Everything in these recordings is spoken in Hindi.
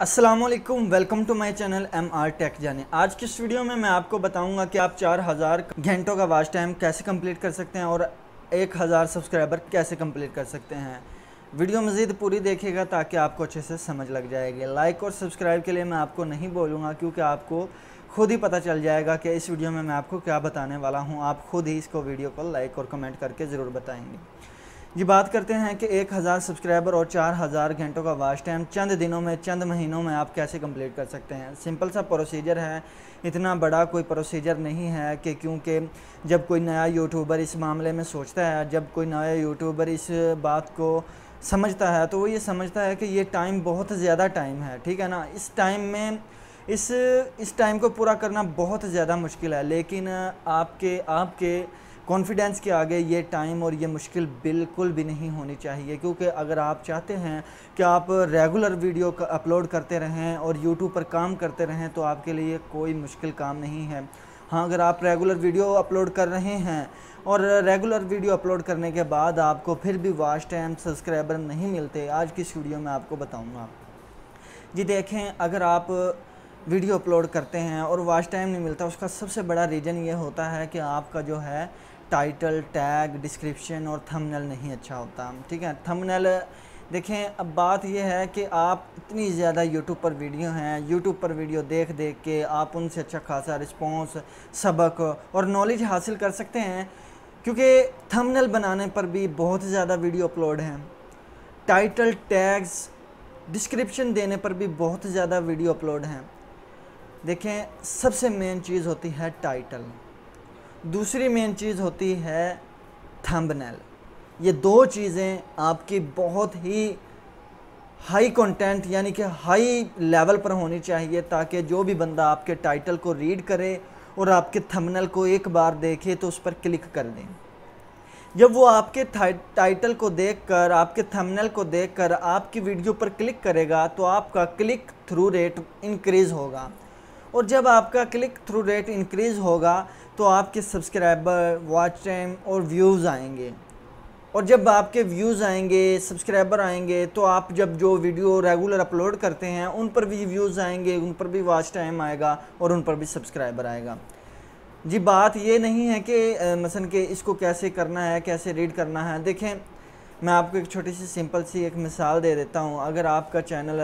अस्सलामुअलैकुम, welcome to my channel MrTech Jani. आज की इस वीडियो में मैं आपको बताऊंगा कि आप 4000 घंटों का वॉच टाइम कैसे कंप्लीट कर सकते हैं और 1000 सब्सक्राइबर कैसे कंप्लीट कर सकते हैं। वीडियो मज़ीद पूरी देखिएगा ताकि आपको अच्छे से समझ लग जाएगी। लाइक और सब्सक्राइब के लिए मैं आपको नहीं बोलूँगा क्योंकि आपको खुद ही पता चल जाएगा कि इस वीडियो में मैं आपको क्या बताने वाला हूँ। आप खुद ही इसको वीडियो को लाइक और कमेंट करके ज़रूर बताएँगे। ये बात करते हैं कि 1000 सब्सक्राइबर और 4000 घंटों का वॉच टाइम चंद दिनों में, चंद महीनों में आप कैसे कंप्लीट कर सकते हैं। सिंपल सा प्रोसीजर है, इतना बड़ा कोई प्रोसीजर नहीं है कि क्योंकि जब कोई नया यूट्यूबर इस मामले में सोचता है, जब कोई नया यूट्यूबर इस बात को समझता है तो वो ये समझता है कि ये टाइम बहुत ज़्यादा टाइम है, ठीक है ना। इस टाइम में इस टाइम को पूरा करना बहुत ज़्यादा मुश्किल है, लेकिन आपके कॉन्फिडेंस के आगे ये टाइम और ये मुश्किल बिल्कुल भी नहीं होनी चाहिए, क्योंकि अगर आप चाहते हैं कि आप रेगुलर वीडियो अपलोड करते रहें और यूट्यूब पर काम करते रहें तो आपके लिए कोई मुश्किल काम नहीं है। हाँ, अगर आप रेगुलर वीडियो अपलोड कर रहे हैं और रेगुलर वीडियो अपलोड करने के बाद आपको फिर भी वॉच टाइम, सब्सक्राइबर नहीं मिलते, आज की इस वीडियो में आपको बताऊँगा। जी देखें, अगर आप वीडियो अपलोड करते हैं और वॉच टाइम नहीं मिलता, उसका सबसे बड़ा रीज़न ये होता है कि आपका जो है टाइटल, टैग, डिस्क्रिप्शन और थंबनेल नहीं अच्छा होता, ठीक है। थंबनेल देखें, अब बात यह है कि आप इतनी ज़्यादा यूट्यूब पर वीडियो हैं, यूट्यूब पर वीडियो देख देख के आप उनसे अच्छा खासा रिस्पॉन्स, सबक और नॉलेज हासिल कर सकते हैं, क्योंकि थंबनेल बनाने पर भी बहुत ज़्यादा वीडियो अपलोड हैं। टाइटल, टैग्स, डिस्क्रिप्शन देने पर भी बहुत ज़्यादा वीडियो अपलोड हैं। देखें, सबसे मेन चीज़ होती है टाइटल, दूसरी मेन चीज़ होती है थंबनेल। ये दो चीज़ें आपकी बहुत ही हाई कंटेंट यानी कि हाई लेवल पर होनी चाहिए, ताकि जो भी बंदा आपके टाइटल को रीड करे और आपके थंबनेल को एक बार देखे तो उस पर क्लिक कर दें। जब वो आपके टाइटल को देखकर, आपके थंबनेल को देखकर आपकी वीडियो पर क्लिक करेगा तो आपका क्लिक थ्रू रेट इंक्रीज़ होगा, और जब आपका क्लिक थ्रू रेट इंक्रीज़ होगा तो आपके सब्सक्राइबर, वॉच टाइम और व्यूज़ आएंगे। और जब आपके व्यूज़ आएंगे, सब्सक्राइबर आएंगे, तो आप जब जो वीडियो रेगुलर अपलोड करते हैं उन पर भी व्यूज़ आएंगे, उन पर भी वॉच टाइम आएगा और उन पर भी सब्सक्राइबर आएगा। जी बात ये नहीं है कि मसलन के इसको कैसे करना है, कैसे रीड करना है। देखें, मैं आपको एक छोटी सी सिंपल सी एक मिसाल दे देता हूँ। अगर आपका चैनल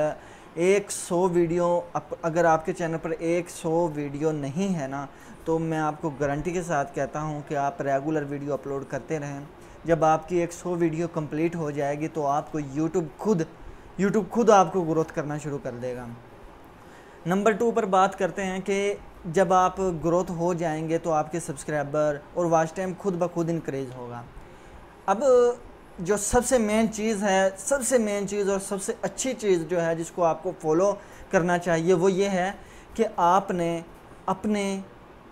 100 वीडियो, अगर आपके चैनल पर 100 वीडियो नहीं है ना, तो मैं आपको गारंटी के साथ कहता हूँ कि आप रेगुलर वीडियो अपलोड करते रहें। जब आपकी 100 वीडियो कंप्लीट हो जाएगी तो आपको यूट्यूब खुद आपको ग्रोथ करना शुरू कर देगा। नंबर 2 पर बात करते हैं कि जब आप ग्रोथ हो जाएंगे तो आपके सब्सक्राइबर और वॉच टाइम खुद ब खुद इंक्रीज़ होगा। अब जो सबसे मेन चीज़ है, सबसे मेन चीज़ और सबसे अच्छी चीज़ जो है जिसको आपको फॉलो करना चाहिए, वो ये है कि आपने अपने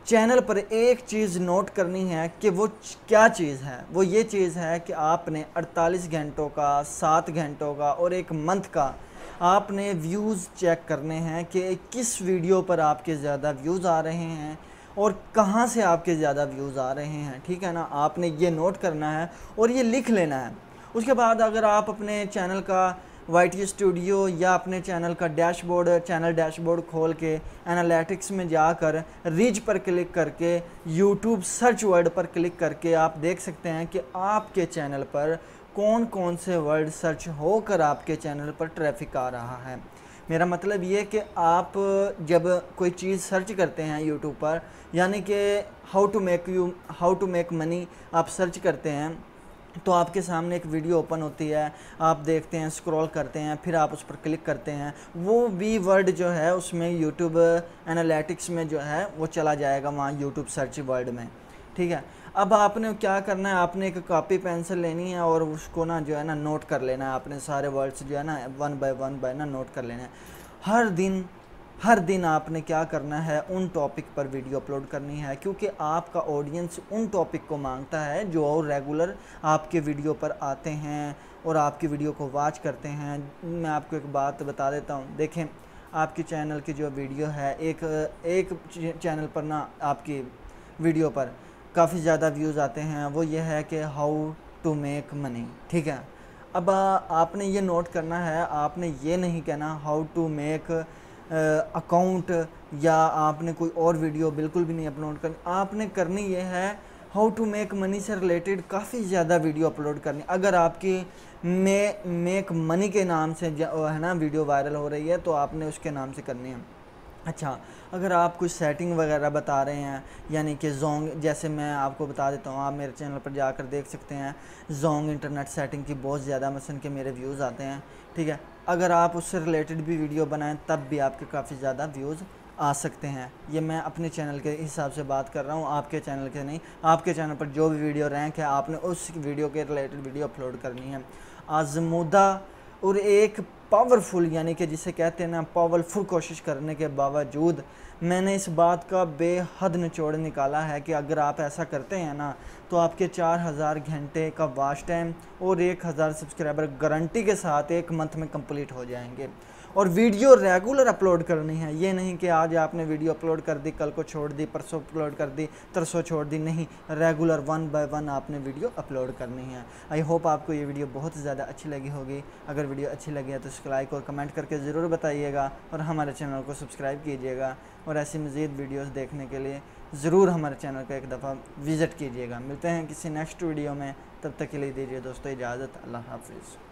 चैनल पर एक चीज़ नोट करनी है कि वो क्या चीज़ है। वो ये चीज़ है कि आपने 48 घंटों का, 7 घंटों का और 1 मंथ का आपने व्यूज़ चेक करने हैं कि किस वीडियो पर आपके ज़्यादा व्यूज़ आ रहे हैं और कहाँ से आपके ज़्यादा व्यूज़ आ रहे हैं, ठीक है ना। आपने ये नोट करना है और ये लिख लेना है। उसके बाद अगर आप अपने चैनल का YT स्टूडियो या अपने चैनल का डैशबोर्ड, चैनल डैशबोर्ड खोल के एनालिटिक्स में जाकर रीच पर क्लिक करके YouTube सर्च वर्ड पर क्लिक करके आप देख सकते हैं कि आपके चैनल पर कौन कौन से वर्ड सर्च होकर आपके चैनल पर ट्रैफिक आ रहा है। मेरा मतलब ये कि आप जब कोई चीज़ सर्च करते हैं YouTube पर, यानी कि हाउ टू मेक मनी आप सर्च करते हैं, तो आपके सामने एक वीडियो ओपन होती है, आप देखते हैं, स्क्रॉल करते हैं, फिर आप उस पर क्लिक करते हैं। वो भी वर्ड जो है उसमें YouTube एनालिटिक्स में जो है वो चला जाएगा वहाँ YouTube सर्च वर्ड में, ठीक है। अब आपने क्या करना है, आपने एक कॉपी पेंसिल लेनी है और उसको ना जो है ना नोट कर लेना है। आपने सारे वर्ड्स जो है ना वन बाय वन ना नोट कर लेना है। हर दिन आपने क्या करना है, उन टॉपिक पर वीडियो अपलोड करनी है, क्योंकि आपका ऑडियंस उन टॉपिक को मांगता है जो और रेगुलर आपके वीडियो पर आते हैं और आपकी वीडियो को वॉच करते हैं। मैं आपको एक बात बता देता हूँ। देखें, आपके चैनल की जो वीडियो है, एक चैनल पर ना आपकी वीडियो पर काफ़ी ज़्यादा व्यूज़ आते हैं, वो ये है कि हाउ टू मेक मनी, ठीक है। अब आपने ये नोट करना है, आपने ये नहीं कहना हाउ टू मेक अकाउंट या आपने कोई और वीडियो बिल्कुल भी नहीं अपलोड करनी। आपने करनी ये है हाउ टू मेक मनी से रिलेटेड काफ़ी ज़्यादा वीडियो अपलोड करनी। अगर आपकी मेक मनी के नाम से है ना वीडियो वायरल हो रही है तो आपने उसके नाम से करनी है। अच्छा, अगर आप कुछ सेटिंग वगैरह बता रहे हैं, यानी कि जोंग, जैसे मैं आपको बता देता हूँ, आप मेरे चैनल पर जाकर देख सकते हैं जोंग इंटरनेट सेटिंग की बहुत ज़्यादा मसलन के मेरे व्यूज़ आते हैं, ठीक है। अगर आप उससे रिलेटेड भी वीडियो बनाएं तब भी आपके काफ़ी ज़्यादा व्यूज़ आ सकते हैं। ये मैं अपने चैनल के हिसाब से बात कर रहा हूँ, आपके चैनल के नहीं। आपके चैनल पर जो भी वीडियो रैंक है आपने उस वीडियो के रिलेटेड वीडियो अपलोड करनी है। आजमूदा और एक पावरफुल, यानी कि जिसे कहते हैं ना पावरफुल, कोशिश करने के बावजूद मैंने इस बात का बेहद निचोड़ निकाला है कि अगर आप ऐसा करते हैं ना तो आपके 4000 घंटे का वॉच टाइम और 1000 सब्सक्राइबर गारंटी के साथ एक मंथ में कंप्लीट हो जाएंगे। और वीडियो रेगुलर अपलोड करनी है, ये नहीं कि आज आपने वीडियो अपलोड कर दी, कल को छोड़ दी, परसों अपलोड कर दी, तरसों छोड़ दी। नहीं, रेगुलर 1 बाय 1 आपने वीडियो अपलोड करनी है। आई होप आपको ये वीडियो बहुत ज़्यादा अच्छी लगी होगी। अगर वीडियो अच्छी लगी है तो उसको लाइक और कमेंट करके ज़रूर बताइएगा और हमारे चैनल को सब्सक्राइब कीजिएगा। और ऐसी मज़ीद वीडियोस देखने के लिए ज़रूर हमारे चैनल का एक दफ़ा विज़िट कीजिएगा। मिलते हैं किसी नेक्स्ट वीडियो में, तब तक के लिए दीजिए दोस्तों इजाज़त। अल्लाह हाफिज़।